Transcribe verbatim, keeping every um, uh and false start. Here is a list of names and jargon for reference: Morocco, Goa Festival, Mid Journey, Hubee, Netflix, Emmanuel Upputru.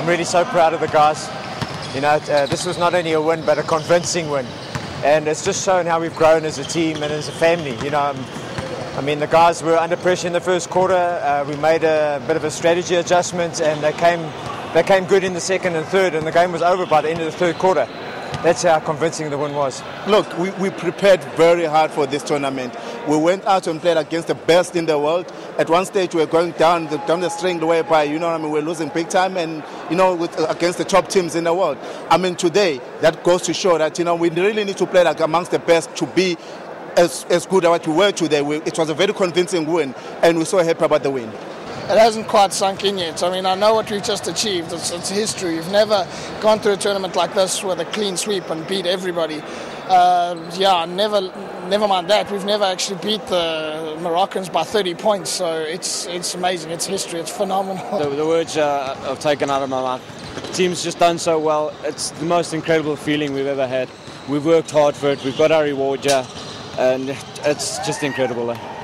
I'm really so proud of the guys. You know, uh, this was not only a win, but a convincing win. And it's just shown how we've grown as a team and as a family. You know, um, I mean, the guys were under pressure in the first quarter. Uh, we made a bit of a strategy adjustment, and they came, they came good in the second and third, and the game was over by the end of the third quarter. That's how convincing the win was. Look, we, we prepared very hard for this tournament. We went out and played against the best in the world. At one stage, we were going down the, down the string way by, you know what I mean, we were losing big time, and, you know, with, against the top teams in the world. I mean, today, that goes to show that, you know, we really need to play like amongst the best to be as, as good as what we were today. We, it was a very convincing win, and we're so happy about the win. It hasn't quite sunk in yet. I mean, I know what we've just achieved. It's, it's history. You've never gone through a tournament like this with a clean sweep and beat everybody. Uh, yeah, never never mind that. We've never actually beat the Moroccans by thirty points. So it's it's amazing. It's history. It's phenomenal. The, the words uh, I've taken out of my mouth. The team's just done so well. It's the most incredible feeling we've ever had. We've worked hard for it. We've got our reward, yeah. And it's just incredible. Eh?